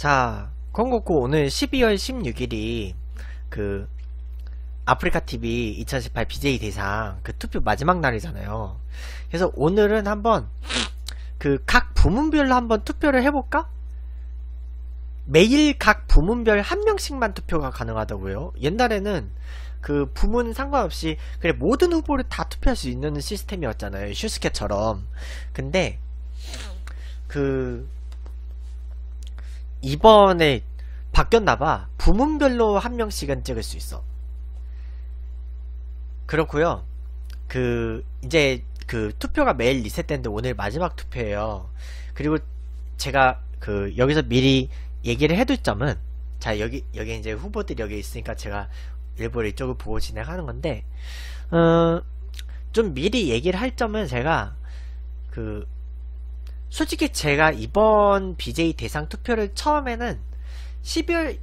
자, 건국구 오늘 12월 16일이 그 아프리카TV 2018 BJ 대상 그 투표 마지막 날이잖아요. 그래서 오늘은 한번 그 각 부문별로 한번 투표를 해볼까? 매일 각 부문별 한 명씩만 투표가 가능하다고요. 옛날에는 그 부문 상관없이 그래 모든 후보를 다 투표할 수 있는 시스템이었잖아요, 슈스케처럼. 근데 그 이번에 바뀌었나봐. 부문별로 한 명씩은 찍을 수 있어. 그렇고요. 그 이제 그 투표가 매일 리셋되는데 오늘 마지막 투표예요. 그리고 제가 그 여기서 미리 얘기를 해둘 점은, 자, 여기 이제 후보들이 여기 있으니까 제가 일부러 이쪽을 보고 진행하는 건데, 좀 미리 얘기를 할 점은, 제가 그 솔직히 제가 이번 BJ 대상 투표를 처음에는 11월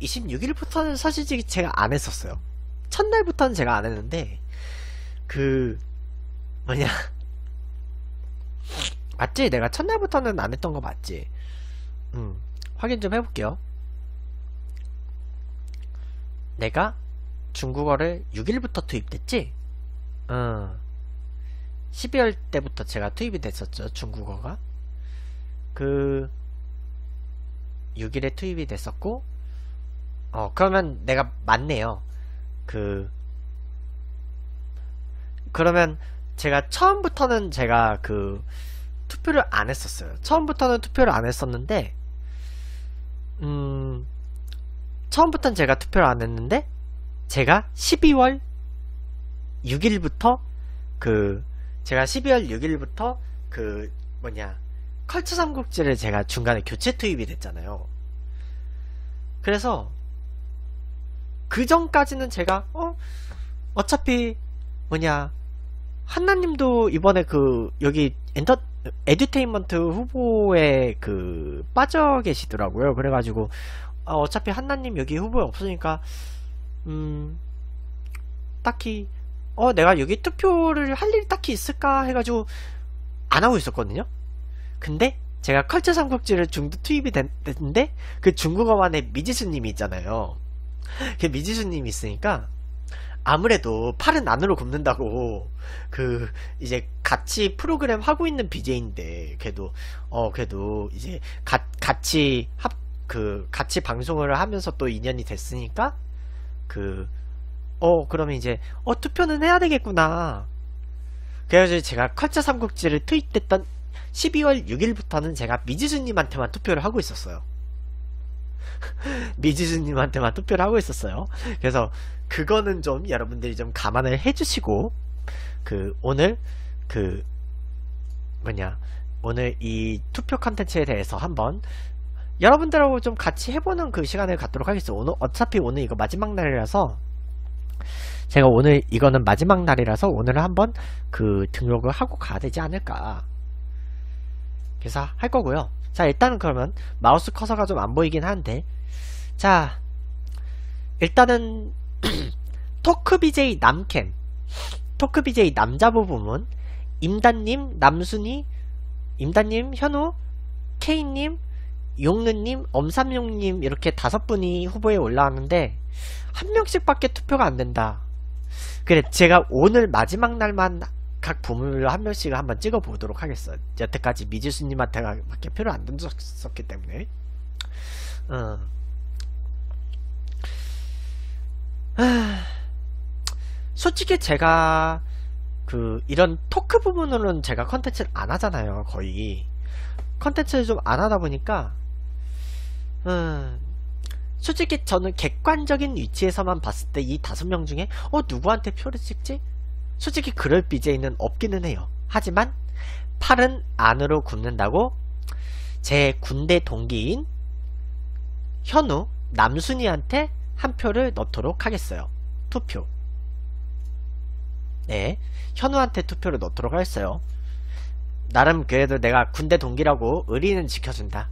26일부터는 사실 제가 안 했었어요. 첫날부터는 제가 안 했는데, 그 뭐냐, 맞지? 내가 첫날부터는 안 했던 거 맞지? 확인 좀 해볼게요. 내가 중국어를 6일부터 투입됐지? 12월 때부터 제가 투입이 됐었죠, 중국어가. 그 6일에 투입이 됐었고, 그러면 내가 맞네요. 그러면 제가 처음부터는 제가 그 투표를 안 했었어요. 처음부터는 투표를 안 했었는데, 처음부터는 제가 투표를 안 했는데, 제가 12월 6일부터 그 뭐냐, 컬처 삼국지를 제가 중간에 교체 투입이 됐잖아요. 그래서 그 전까지는 제가 어차피 뭐냐, 한나님도 이번에 그 여기 에듀테인먼트 후보에 그 빠져 계시더라고요. 그래가지고 어차피 한나님 여기 후보에 없으니까 딱히 내가 여기 투표를 할 일이 딱히 있을까 해가지고 안 하고 있었거든요. 근데 제가 컬처 삼국지를 중도 투입이 됐는데, 그 중국어만의 미지수님이 있잖아요. 그 미지수님이 있으니까 아무래도 팔은 안으로 굽는다고, 그 이제 같이 프로그램 하고 있는 BJ인데 그래도 이제 같이 방송을 하면서 또 인연이 됐으니까, 그러면 이제 투표는 해야 되겠구나. 그래서 제가 컬처 삼국지를 투입됐던 12월 6일부터는 제가 미지수님한테만 투표를 하고 있었어요. 미지수님한테만 투표를 하고 있었어요. 그래서 그거는 좀 여러분들이 좀 감안을 해주시고, 그 오늘 그 뭐냐, 오늘 이 투표 컨텐츠에 대해서 한번 여러분들하고 좀 같이 해보는 그 시간을 갖도록 하겠어요. 오늘 어차피 오늘 이거 마지막 날이라서, 제가 오늘 이거는 마지막 날이라서 오늘 한번 그 등록을 하고 가야 되지 않을까. 그래서 할 거고요. 자, 일단은 그러면 마우스 커서가 좀 안 보이긴 한데, 자, 일단은 토크BJ 남캠, 토크BJ 남자부 부문 임단님, 남순이, 임단님, 현우, K님, 용루님, 엄삼용님, 이렇게 5분이 후보에 올라왔는데 한 명씩 밖에 투표가 안 된다. 그래, 제가 오늘 마지막 날만 각 부문별로 한 명씩 한번 찍어보도록 하겠어. 여태까지 미지수님한테 밖에 표를 안 던졌었기 때문에. 솔직히 제가 그 이런 토크 부분으로는 제가 컨텐츠를 안 하잖아요. 거의 컨텐츠를 좀 안 하다 보니까, 솔직히 저는 객관적인 위치에서만 봤을 때 이 5명 중에 누구한테 표를 찍지? 솔직히 그럴 BJ는 없기는 해요. 하지만 팔은 안으로 굽는다고 제 군대 동기인 현우, 남순이한테 한 표를 넣도록 하겠어요. 투표. 네, 현우한테 투표를 넣도록 하겠어요. 나름 그래도 내가 군대 동기라고 의리는 지켜준다.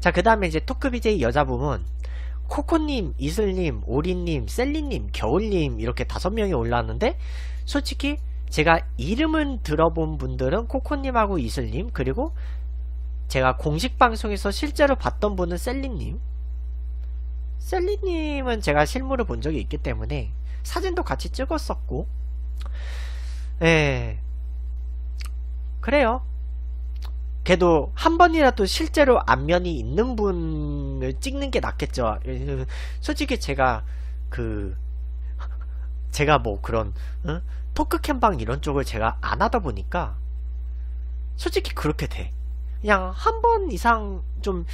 자, 그 다음에 이제 토크BJ 여자 부문 코코님, 이슬님, 오리님, 셀리님, 겨울님, 이렇게 5명이 올라왔는데, 솔직히 제가 이름은 들어본 분들은 코코님하고 이슬님, 그리고 제가 공식 방송에서 실제로 봤던 분은 셀리님, 셀리님은 제가 실물을 본 적이 있기 때문에 사진도 같이 찍었었고, 예, 그래요. 걔도 한 번이라도 실제로 안면이 있는 분을 찍는 게 낫겠죠. 솔직히 제가 뭐 그런 토크캠방 이런 쪽을 제가 안 하다 보니까 솔직히 그렇게 돼. 그냥 한 번 이상 좀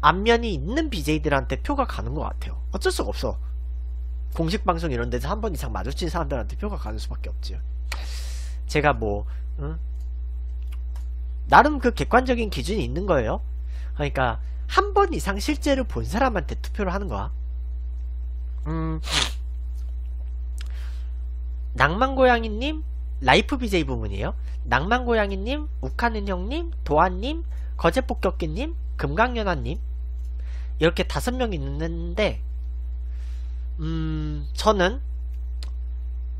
안면이 있는 BJ들한테 표가 가는 것 같아요. 어쩔 수가 없어. 공식 방송 이런 데서 한 번 이상 마주친 사람들한테 표가 가는 수밖에 없지. 제가 뭐 나름 그 객관적인 기준이 있는 거예요. 그러니까 한 번 이상 실제로 본 사람한테 투표를 하는 거야. 낭만고양이님, 라이프BJ 부문이에요. 낭만고양이님, 우카는형님, 도아님, 거제폭격기님, 금강연화님, 이렇게 5명 있는데,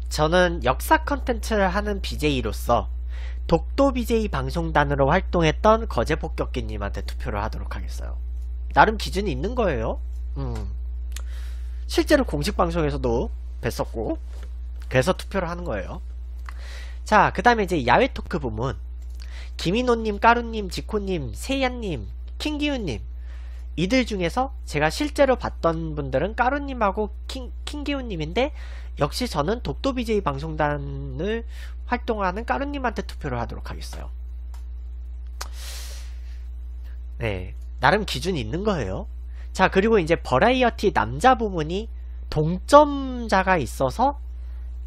저는 역사 컨텐츠를 하는 BJ로서 독도 BJ 방송단으로 활동했던 거제폭격기님한테 투표를 하도록 하겠어요. 나름 기준이 있는 거예요. 실제로 공식 방송에서도 뵀었고, 그래서 투표를 하는 거예요. 자, 그 다음에 이제 야외 토크 부문. 김인호님, 까루님, 지코님, 세이안님, 킹기훈님, 이들 중에서 제가 실제로 봤던 분들은 까루님하고 킹기훈님인데, 역시 저는 독도 BJ 방송단을 활동하는 까루님한테 투표를 하도록 하겠어요. 네, 나름 기준이 있는 거예요. 자, 그리고 이제 버라이어티 남자 부문이 동점자가 있어서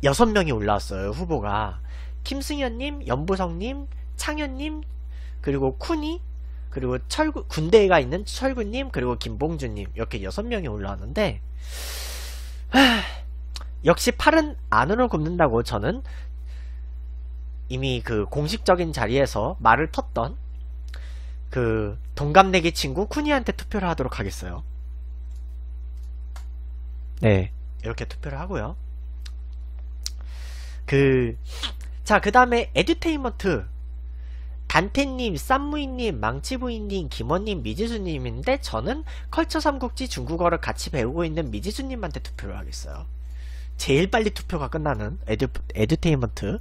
6명이 올라왔어요, 후보가. 김승현님, 연보성님, 창현님, 그리고 쿠니, 그리고 철구, 군대가 있는 철구님, 그리고 김봉준님, 이렇게 6명이 올라왔는데, 역시 팔은 안으로 굽는다고 저는 이미 그 공식적인 자리에서 말을 텄던 그 동갑내기 친구 쿠니한테 투표를 하도록 하겠어요. 네, 이렇게 투표를 하고요. 자, 그 다음에 에듀테인먼트. 단태님, 쌈무이님, 망치부이님, 김원님, 미지수님인데, 저는 컬처 삼국지 중국어를 같이 배우고 있는 미지수님한테 투표를 하겠어요. 제일 빨리 투표가 끝나는 에듀테인먼트.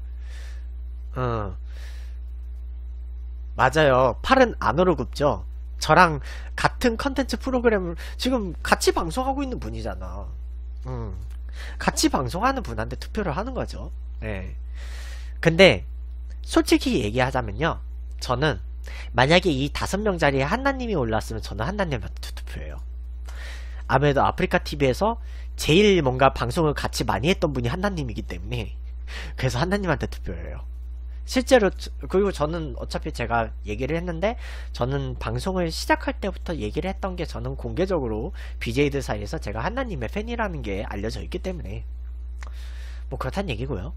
맞아요. 팔은 안으로 굽죠. 저랑 같은 컨텐츠 프로그램을 지금 같이 방송하고 있는 분이잖아. 같이 방송하는 분한테 투표를 하는 거죠. 네. 근데 솔직히 얘기하자면요, 저는 만약에 이 5명 자리에 한나님이 올라왔으면 저는 한나님한테 투표해요. 아무래도 아프리카TV에서 제일 뭔가 방송을 같이 많이 했던 분이 한나님이기 때문에, 그래서 한나님한테 투표해요. 실제로. 그리고 저는 어차피 제가 얘기를 했는데, 저는 방송을 시작할 때부터 얘기를 했던 게, 저는 공개적으로 BJ들 사이에서 제가 한나님의 팬이라는 게 알려져 있기 때문에 뭐 그렇단 얘기고요.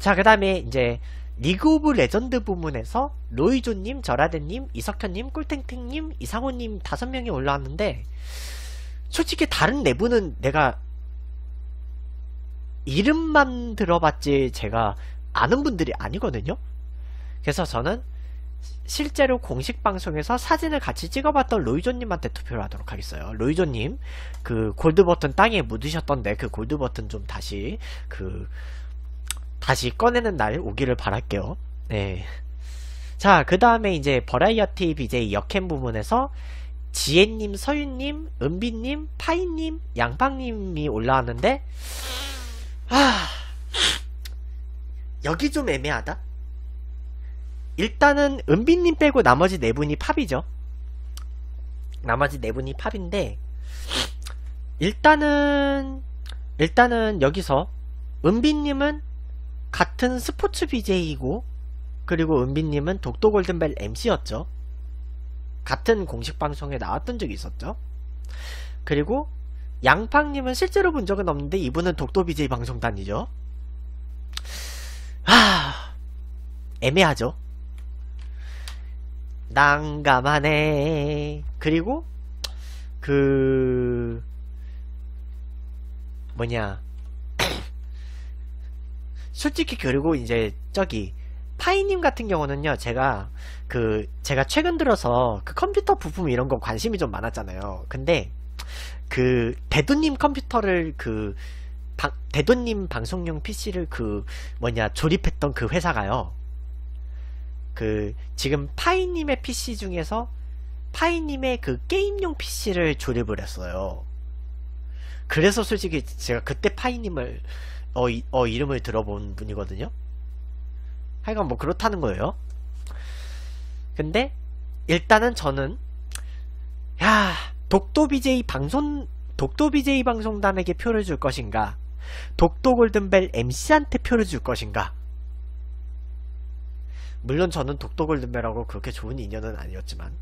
자, 그 다음에 이제 리그오브레전드 부문에서 로이조님, 저라데님, 이석현님, 꿀탱탱님, 이상호님 5명이 올라왔는데, 솔직히 다른 4분은 내가 이름만 들어봤지 제가 아는 분들이 아니거든요. 그래서 저는 실제로 공식 방송에서 사진을 같이 찍어봤던 로이조님한테 투표를 하도록 하겠어요. 로이조님, 그 골드버튼 땅에 묻으셨던데, 그 골드버튼 좀 다시 꺼내는 날 오기를 바랄게요. 네. 자, 그 다음에 이제 버라이어티 BJ 역캠 부문에서 지혜님, 서윤님, 은비님, 파이님, 양팡님이 올라왔는데, 여기 좀 애매하다. 일단은 은비님 빼고 나머지 4분이 팝이죠. 나머지 4분이 팝인데, 일단은 여기서 은비님은 같은 스포츠 BJ이고, 그리고 은비님은 독도 골든벨 MC였죠. 같은 공식 방송에 나왔던 적이 있었죠. 그리고 양팡님은 실제로 본 적은 없는데, 이분은 독도 BJ 방송단이죠. 애매하죠. 난감하네. 그리고 솔직히, 그리고 이제 저기 파이님 같은 경우는요, 제가 최근 들어서 그 컴퓨터 부품 이런 거 관심이 좀 많았잖아요. 근데 그 대도님 컴퓨터를 대도님 방송용 PC를 조립했던 그 회사가요, 지금 파이님의 PC 중에서 파이님의 그 게임용 PC를 조립을 했어요. 그래서 솔직히 제가 그때 파이님을 이름을 들어본 분이거든요. 하여간 뭐 그렇다는 거예요. 근데 일단은 저는 독도 BJ 방송단에게 표를 줄 것인가, 독도 골든벨 MC한테 표를 줄 것인가. 물론 저는 독도 골든벨하고 그렇게 좋은 인연은 아니었지만,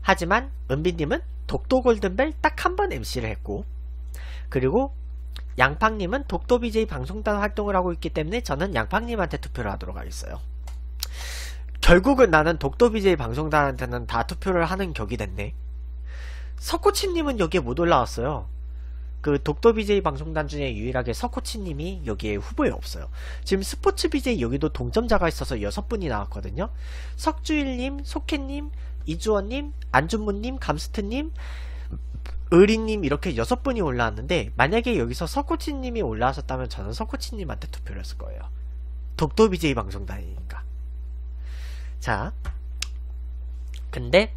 하지만 은비님은 독도 골든벨 딱 한 번 MC를 했고, 그리고 양팡님은 독도 BJ 방송단 활동을 하고 있기 때문에 저는 양팡님한테 투표를 하도록 하겠어요. 결국은 나는 독도 BJ 방송단한테는 다 투표를 하는 격이 됐네. 석코치님은 여기에 못 올라왔어요. 그 독도 BJ 방송단 중에 유일하게 석코치님이 여기에 후보에 없어요. 지금 스포츠 BJ 여기도 동점자가 있어서 6분이 나왔거든요. 석주일님, 속혜님, 이주원님, 안준문님, 감스트님, 의리님, 이렇게 6분이 올라왔는데, 만약에 여기서 석코치님이 올라왔었다면 저는 석코치님한테 투표를 했을 거예요. 독도 BJ 방송단이니까. 자, 근데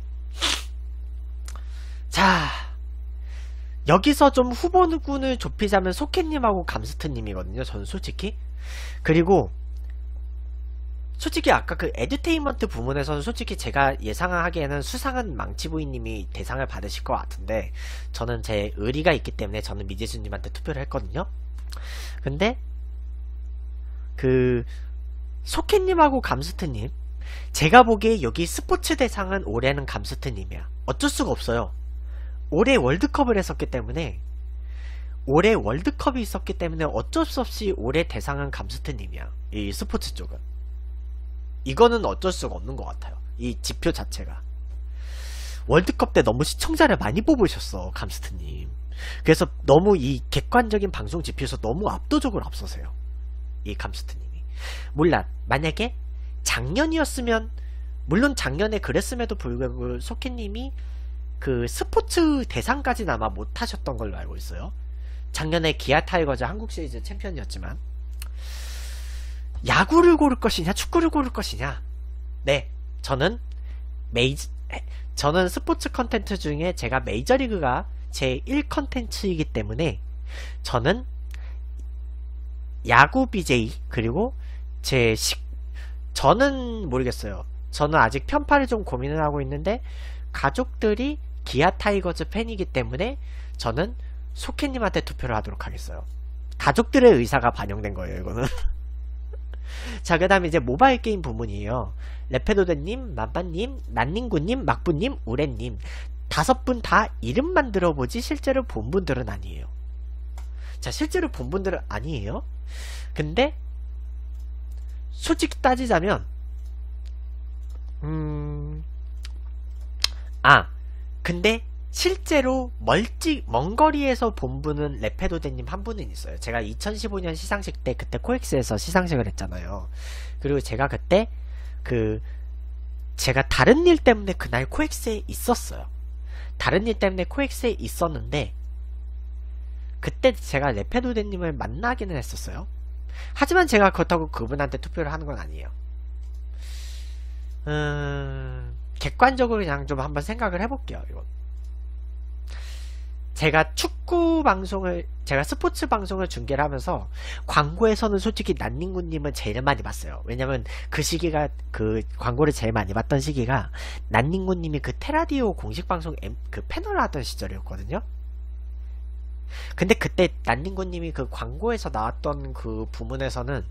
여기서 좀 후보군을 좁히자면 소캣님하고 감스트님이거든요, 저는 솔직히. 그리고 솔직히 아까 그 에듀테인먼트 부문에서는 솔직히 제가 예상하기에는 수상한 망치보이님이 대상을 받으실 것 같은데, 저는 제 의리가 있기 때문에 저는 미지수님한테 투표를 했거든요. 근데 그 소캣님하고 감스트님, 제가 보기에 여기 스포츠 대상은 올해는 감스트님이야. 어쩔 수가 없어요. 올해 월드컵을 했었기 때문에, 올해 월드컵이 있었기 때문에 어쩔 수 없이 올해 대상은 감스트님이야. 이 스포츠 쪽은 이거는 어쩔 수가 없는 것 같아요. 이 지표 자체가 월드컵 때 너무 시청자를 많이 뽑으셨어, 감스트님. 그래서 너무 이 객관적인 방송 지표에서 너무 압도적으로 앞서세요, 이 감스트님이. 몰라, 만약에 작년이었으면, 물론 작년에 그랬음에도 불구하고 소키님이 그 스포츠 대상까지는 아마 못하셨던 걸로 알고 있어요. 작년에 기아 타이거즈 한국 시리즈 챔피언이었지만. 야구를 고를 것이냐, 축구를 고를 것이냐. 네, 저는 스포츠 컨텐츠 중에 제가 메이저리그가 제 1컨텐츠이기 때문에 저는 야구 BJ, 그리고 저는 모르겠어요. 저는 아직 편파를 좀 고민을 하고 있는데, 가족들이 기아 타이거즈 팬이기 때문에 저는 소케님한테 투표를 하도록 하겠어요. 가족들의 의사가 반영된 거예요, 이거는. 자, 그 다음에 이제 모바일 게임 부문이에요. 레페도데님, 만반님, 난닝구님, 막부님, 우레님, 5분 다 이름만 들어보지 실제로 본 분들은 아니에요. 자, 실제로 본 분들은 아니에요. 근데 솔직히 따지자면, 근데 실제로 먼 거리에서 본 분은 레페도데님 한 분은 있어요. 제가 2015년 시상식 때, 그때 코엑스에서 시상식을 했잖아요. 그리고 제가 그때 제가 다른 일 때문에 그날 코엑스에 있었어요. 다른 일 때문에 코엑스에 있었는데, 그때 제가 레페도데님을 만나기는 했었어요. 하지만 제가 그렇다고 그분한테 투표를 하는 건 아니에요. 객관적으로 그냥 좀 한번 생각을 해볼게요, 이건. 제가 제가 스포츠 방송을 중계를 하면서 광고에서는 솔직히 난닝구님은 제일 많이 봤어요. 왜냐면 그 시기가, 그 광고를 제일 많이 봤던 시기가 난닝구님이 그 테라디오 공식 방송 그 패널을 하던 시절이었거든요. 근데 그때 난닝구님이 그 광고에서 나왔던 그 부문에서는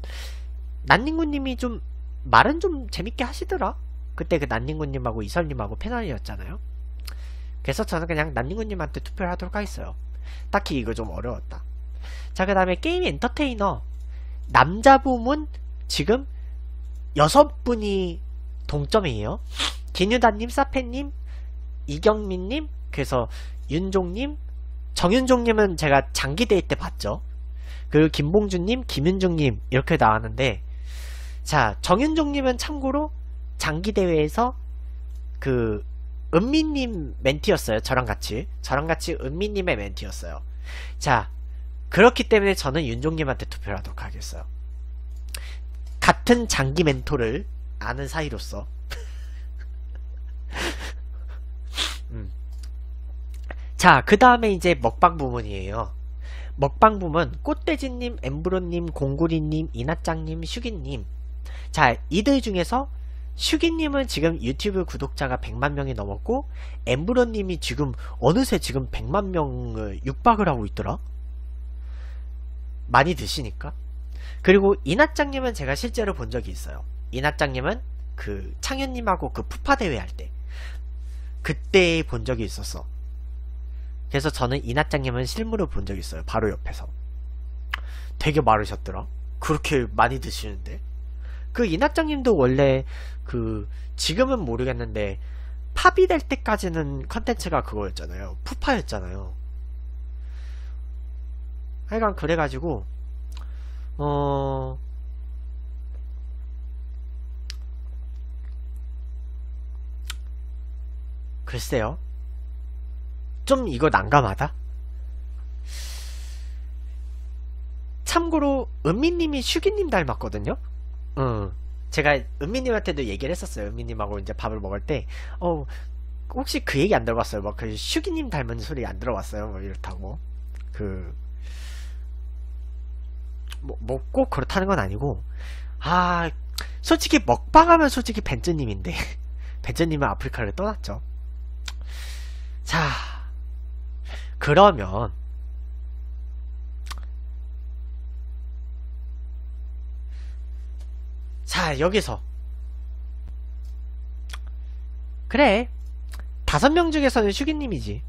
난닝구님이 좀 말은 좀 재밌게 하시더라. 그때 그 난닝구님하고 이설님하고 패널이었잖아요. 그래서 저는 그냥 난닝구님한테 투표를 하도록 하겠어요. 딱히 이거 좀 어려웠다. 자, 그 다음에 게임 엔터테이너 남자 부문 지금 6분이 동점이에요. 기뉴다님, 사페님, 이경민님, 그래서 윤종님, 정윤종님은 제가 장기대회 때 봤죠. 그 김봉준님, 김윤중님 이렇게 나왔는데, 자, 정윤종님은 참고로 장기대회에서 그 은미님 멘티였어요. 저랑 같이 은미님의 멘티였어요. 자, 그렇기 때문에 저는 윤종님한테 투표를 하도록 하겠어요. 같은 장기 멘토를 아는 사이로서. 자, 그 다음에 이제 먹방 부문이에요. 먹방 부문, 꽃돼지님, 엠브로님, 공구리님, 이나짱님, 슈기님. 자, 이들 중에서 슈기님은 지금 유튜브 구독자가 100만명이 넘었고, 엠브로님이 지금 어느새 지금 100만명을 육박을 하고 있더라. 많이 드시니까. 그리고 이나짱님은 제가 실제로 본 적이 있어요. 이나짱님은 그 창현님하고 그 푸파대회 할 때 그때 본 적이 있었어. 그래서 저는 이나짱님은 실물을 본 적이 있어요. 바로 옆에서. 되게 마르셨더라. 그렇게 많이 드시는데. 그 이나짱님도 원래 그 지금은 모르겠는데 팝이 될 때까지는 컨텐츠가 그거였잖아요. 푸파였잖아요. 하여간 그래가지고 글쎄요. 좀 이거 난감하다. 참고로 은미님이 슈기님 닮았거든요. 제가 은미님한테도 얘기를 했었어요. 은미님하고 이제 밥을 먹을 때 혹시 그 얘기 안 들어봤어요? 막 그 슈기님 닮은 소리 안 들어봤어요? 뭐 이렇다고. 그 뭐 꼭 그렇다는 건 아니고, 아 솔직히 먹방하면 솔직히 벤츠님인데 벤츠님은 아프리카를 떠났죠. 자, 그러면 자, 여기서 그래 5명 중에서는 슈기님이지.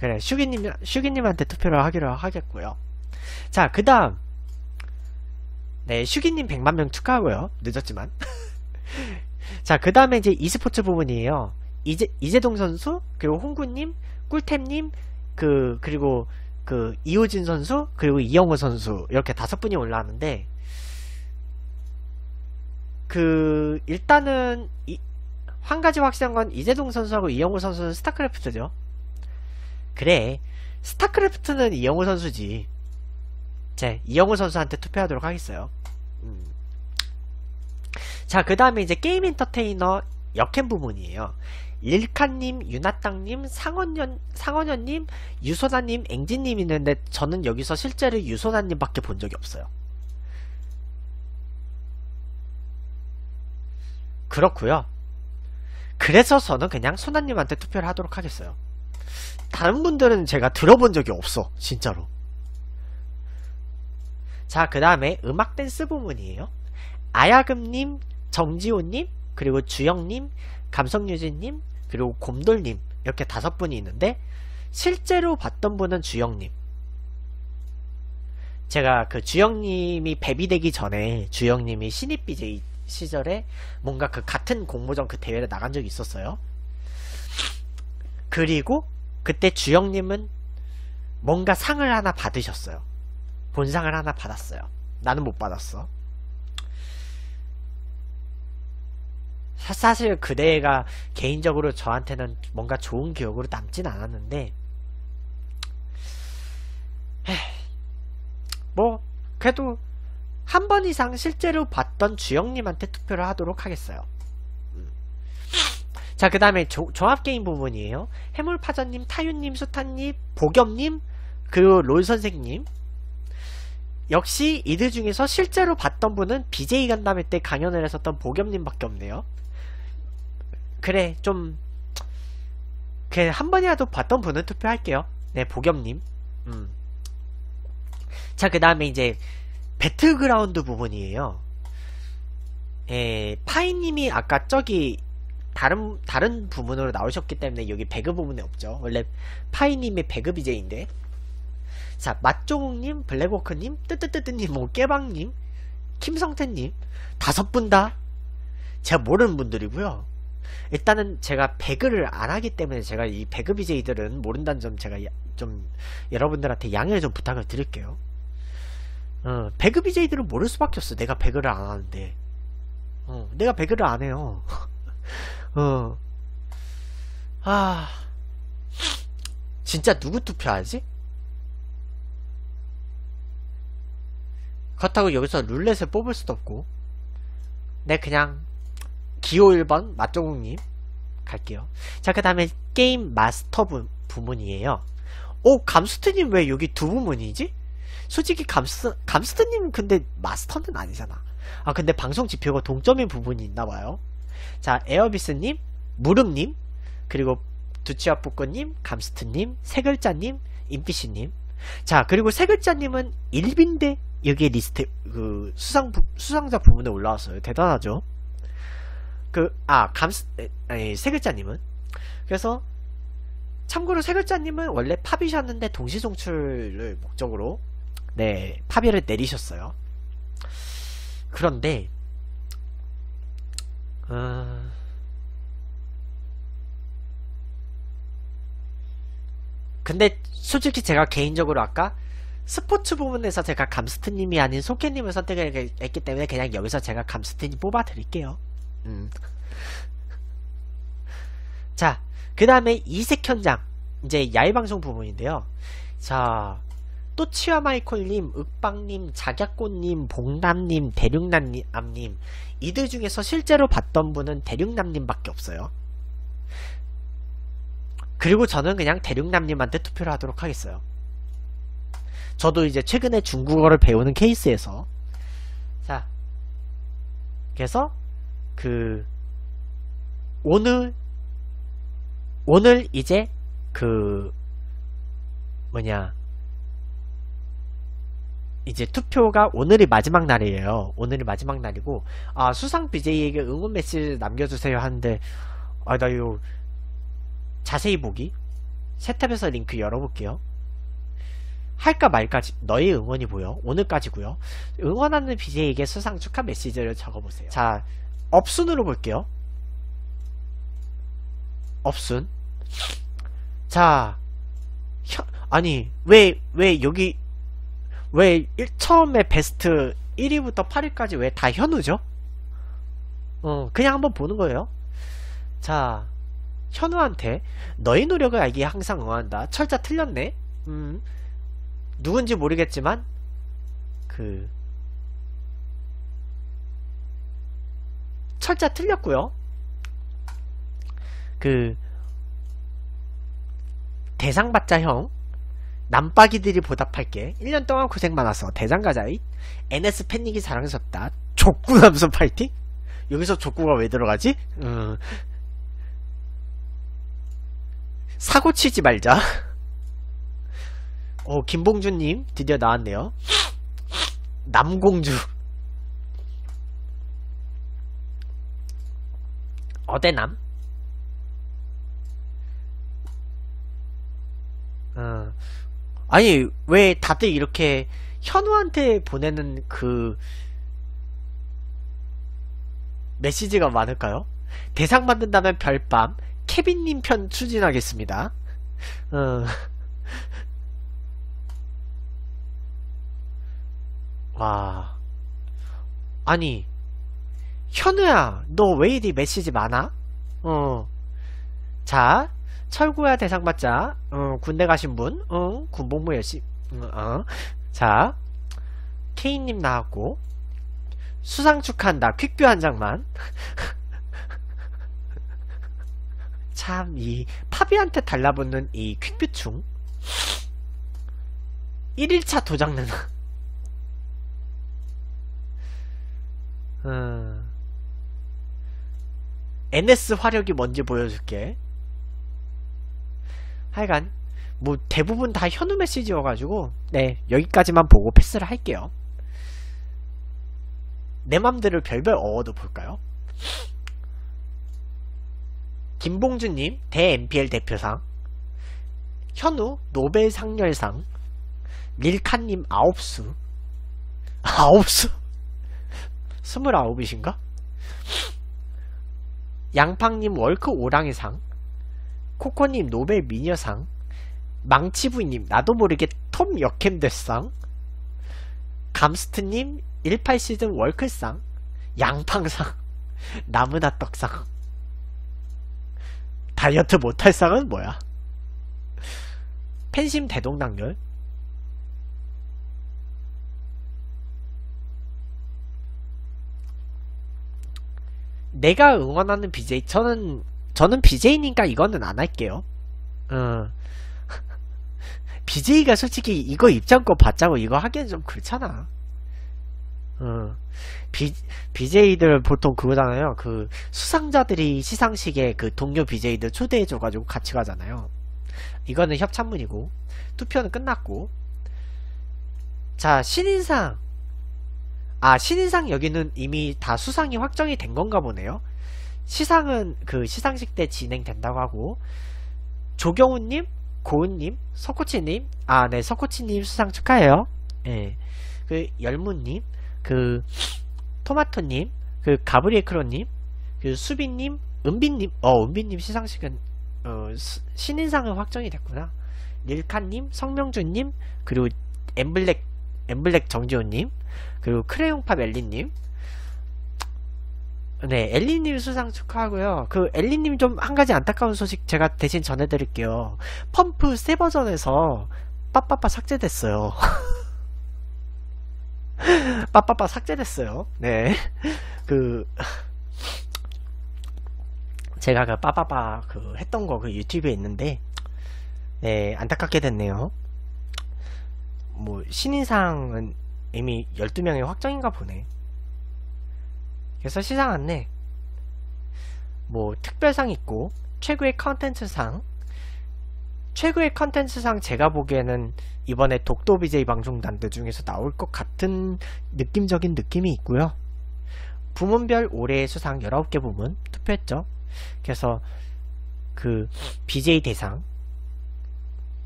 그래 슈기님한테 투표를 하기로 하겠고요. 자, 그 다음 네, 슈기님 100만명 축하하고요. 늦었지만 자, 그 다음에 이제 e스포츠 부분이에요. 이재동 선수, 그리고 홍구님, 꿀템님, 그리고 그 이호진 선수, 그리고 이영호 선수, 이렇게 5분이 올라왔는데, 그 일단은 한 가지 확실한 건 이재동 선수하고 이영호 선수는 스타크래프트죠. 그래 스타크래프트는 이영호 선수지. 자, 이영호 선수한테 투표하도록 하겠어요. 자, 그 다음에 이제 게임 엔터테이너 역캠 부문이에요. 릴카님, 유나땅님, 상원현님, 유소나님, 앵지님 있는데 저는 여기서 실제로 유소나님밖에 본 적이 없어요. 그렇고요. 그래서 저는 그냥 소나님한테 투표를 하도록 하겠어요. 다른 분들은 제가 들어본 적이 없어, 진짜로. 자, 그 다음에 음악 댄스 부문이에요. 아야금님, 정지호님, 그리고 주영님, 감성유진님, 그리고 곰돌님, 이렇게 5분이 있는데, 실제로 봤던 분은 주영님. 제가 그 주영님이 뱀이 되기 전에 주영님이 신입 BJ 시절에 뭔가 그 같은 공모전 그 대회를 나간 적이 있었어요. 그리고 그때 주영님은 뭔가 상을 하나 받으셨어요. 본상을 하나 받았어요. 나는 못 받았어. 사실 그 대회가 개인적으로 저한테는 뭔가 좋은 기억으로 남진 않았는데, 뭐 그래도 한 번 이상 실제로 봤던 주영님한테 투표를 하도록 하겠어요. 자, 그 다음에 종합게임 부분이에요. 해물파전님, 타윤님, 수탄님, 보겸님, 그리고 롤선생님. 역시 이들 중에서 실제로 봤던 분은 BJ 간담회 때 강연을 했었던 보겸님밖에 없네요. 그래 좀 그래 한 번이라도 봤던 분은 투표할게요. 네, 보겸님. 자, 그 다음에 이제 배틀그라운드 부분이에요. 예, 파이님이 아까 저기 다른 부문으로 나오셨기 때문에 여기 배그 부분에 없죠. 원래 파이님이 배그 BJ인데, 자, 맛종욱님, 블랙워크님, 뜨뜨뜨뜨님, 뭐 깨방님, 김성태님 5분 다 제가 모르는 분들이고요. 일단은 제가 배그를 안 하기 때문에 제가 이 배그 BJ들은 모른다는 점 제가 좀 여러분들한테 양해를 좀 부탁을 드릴게요. 배그 BJ들은 모를 수밖에 없어. 내가 배그를 안 하는데. 내가 배그를 안 해요. 아, 진짜 누구 투표하지? 그렇다고 여기서 룰렛을 뽑을 수도 없고. 네, 그냥 기호 1번 맛조국님 갈게요. 자, 그 다음에 게임 마스터 부문이에요. 오, 감스트님 왜 여기 두 부문이지? 솔직히 감스트님 근데 마스터는 아니잖아. 아, 근데 방송 지표가 동점인 부분이 있나봐요. 자, 에어비스님, 무릎님, 그리고 두치와뿌꺼님, 감스트님, 세글자님, 임피씨님. 자, 그리고 세글자님은 1위인데 여기에 리스트 그 수상자 부문에 올라왔어요. 대단하죠. 세글자님은 그래서 참고로 세글자님은 원래 팝이셨는데 동시송출을 목적으로 네 팝이를 내리셨어요. 그런데 근데 솔직히 제가 개인적으로 아까 스포츠 부문에서 제가 감스트님이 아닌 소켓님을 선택했기 때문에 그냥 여기서 제가 감스트님 뽑아드릴게요. 자, 그 다음에 이색현장 이제 야외방송 부분인데요. 자, 또 치와마이콜님, 윽박님, 작약꽃님, 봉남님, 대륙남님, 이들 중에서 실제로 봤던 분은 대륙남님 밖에 없어요. 그리고 저는 그냥 대륙남님한테 투표를 하도록 하겠어요. 저도 이제 최근에 중국어를 배우는 케이스에서. 자, 그래서 그 오늘 이제 그 뭐냐 이제 투표가 오늘이 마지막 날이에요. 오늘이 마지막 날이고, 아, 수상 BJ에게 응원 메시지 남겨주세요 하는데, 아, 나 이거 자세히 보기 세탭에서 링크 열어볼게요. 할까 말까 너의 응원이 보여. 오늘까지고요. 응원하는 BJ에게 수상 축하 메시지를 적어보세요. 자, 업순으로 볼게요. 업순. 자, 아니 왜 여기 왜 처음에 베스트 1위부터 8위까지 왜 다 현우죠? 그냥 한번 보는 거예요. 자, 현우한테 너의 노력을 알기에 항상 응원한다. 철자 틀렸네. 누군지 모르겠지만 그 철자 틀렸고요. 그 대상 받자 형, 남빠기들이 보답할게. 1년 동안 고생 많았어. 대장 가자잇. NS 팬닉이 사랑스럽다. 족구 남선 파이팅? 여기서 족구가 왜 들어가지? 사고 치지 말자. 김봉준님 드디어 나왔네요. 남공주. 어대남. 아니 왜 다들 이렇게 현우한테 보내는 그 메시지가 많을까요? 대상 받는다면 별밤 케빈님 편 추진하겠습니다. 와, 아니 현우야 너 왜 이리 메시지 많아? 자, 철구야 대상 받자. 군대 가신 분, 군복무 열심히. 자, K님 나왔고, 수상 축하한다. 퀵뷰 한 장만. 참, 이 파비한테 달라붙는 이 퀵뷰충. 1일차 도장내나. NS 화력이 뭔지 보여줄게. 하여간 뭐 대부분 다 현우 메시지여가지고 네 여기까지만 보고 패스를 할게요. 내 맘대로 별별 어워드 볼까요? 김봉준님 대 MPL 대표상, 현우 노벨 상렬상, 릴칸님 9수 9수? 29이신가? 양팡님 월크 오랑이상, 코코님 노벨 미녀상, 망치부님 나도 모르게 톰 역캠 대상, 감스트님 18시즌 월클상, 양팡상, 나무나떡상, 다이어트 못할상은 뭐야? 팬심 대동단결? 내가 응원하는 BJ, 저는 BJ니까 이거는 안 할게요. BJ가 솔직히 이거 입장권 받자고 이거 하기엔 좀 그렇잖아. BJ들 보통 그거잖아요. 그 수상자들이 시상식에 그 동료 BJ들 초대해줘가지고 같이 가잖아요. 이거는 협찬문이고 투표는 끝났고. 자, 신인상. 아, 신인상 여기는 이미 다 수상이 확정이 된 건가 보네요. 시상은 그 시상식 때 진행된다고 하고. 조경훈님, 고은님, 석코치님, 아, 네, 석코치님 수상 축하해요. 예. 그 열무님, 그 토마토님, 그 가브리에크로님, 그 수빈님, 은빈님, 은빈님 시상식은 신인상은 확정이 됐구나. 릴카님, 성명준님, 그리고 엠블랙 정지훈님, 그리고 크레용팝 엘리님. 네, 엘리님 수상 축하하고요. 그 엘리님 좀 한가지 안타까운 소식 제가 대신 전해드릴게요. 펌프 새 버전에서 빠빠빠 삭제됐어요. 빠빠빠 삭제됐어요. 네, 그 제가 그 빠빠빠 그 했던 거 그 유튜브에 있는데, 네, 안타깝게 됐네요. 뭐 신인상은 이미 12명이 확정인가 보네. 그래서 시상 안내, 뭐 특별상 있고, 최고의 컨텐츠상 제가 보기에는 이번에 독도 BJ 방송단들 중에서 나올 것 같은 느낌적인 느낌이 있고요. 부문별 올해의 수상 19개 부문 투표했죠. 그래서 그 BJ 대상,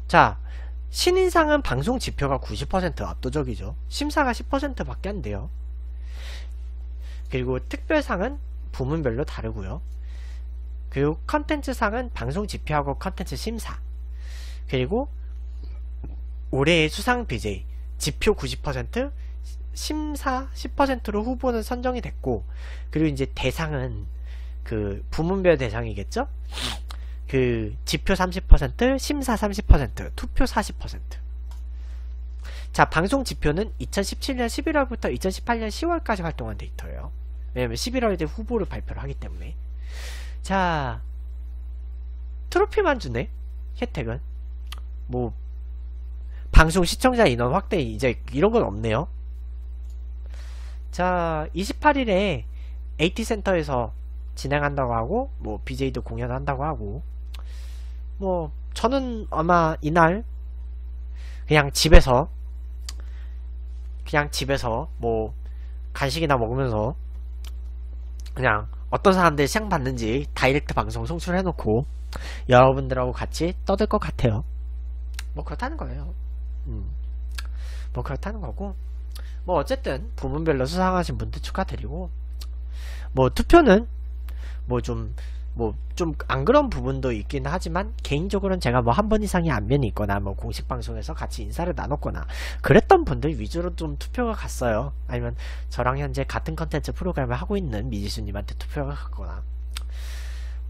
자, 신인상은 방송 지표가 90% 압도적이죠. 심사가 10% 밖에 안 돼요. 그리고 특별상은 부문별로 다르고요. 그리고 컨텐츠상은 방송 지표하고 컨텐츠 심사, 그리고 올해의 수상 BJ 지표 90%, 심사 10%로 후보는 선정이 됐고, 그리고 이제 대상은 그 부문별 대상이겠죠? 그 지표 30%, 심사 30%, 투표 40%. 자, 방송 지표는 2017년 11월부터 2018년 10월까지 활동한 데이터예요. 왜냐면 11월에 대해 후보를 발표를 하기 때문에. 자, 트로피만 주네. 혜택은 뭐 방송 시청자 인원 확대 이제 이런 건 없네요. 자, 28일에 AT센터에서 진행한다고 하고, 뭐 BJ도 공연한다고 하고, 뭐 저는 아마 이날 그냥 집에서 뭐 간식이나 먹으면서 그냥 어떤 사람들 시상 받는지 다이렉트 방송 송출해놓고 여러분들하고 같이 떠들 것 같아요. 뭐 그렇다는 거예요. 뭐 그렇다는 거고, 뭐 어쨌든 부문별로 수상하신 분들 축하드리고, 뭐 투표는 뭐 좀 안 그런 부분도 있긴 하지만, 개인적으로는 제가 뭐 한 번 이상의 안면이 있거나 뭐 공식 방송에서 같이 인사를 나눴거나 그랬던 분들 위주로 좀 투표가 갔어요. 아니면 저랑 현재 같은 컨텐츠 프로그램을 하고 있는 미지수님한테 투표가 갔거나,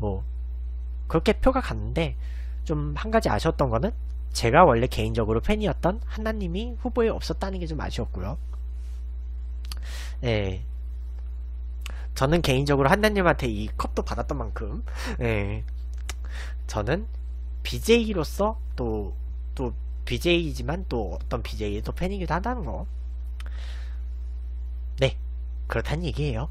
뭐 그렇게 표가 갔는데, 좀 한 가지 아쉬웠던 거는 제가 원래 개인적으로 팬이었던 한나님이 후보에 없었다는 게 좀 아쉬웠고요. 네, 저는 개인적으로 한나님한테 이 컵도 받았던 만큼, 네, 저는 BJ로서 또 BJ이지만 또 어떤 BJ의 또 팬이기도 하다는 거. 네, 그렇단 얘기예요.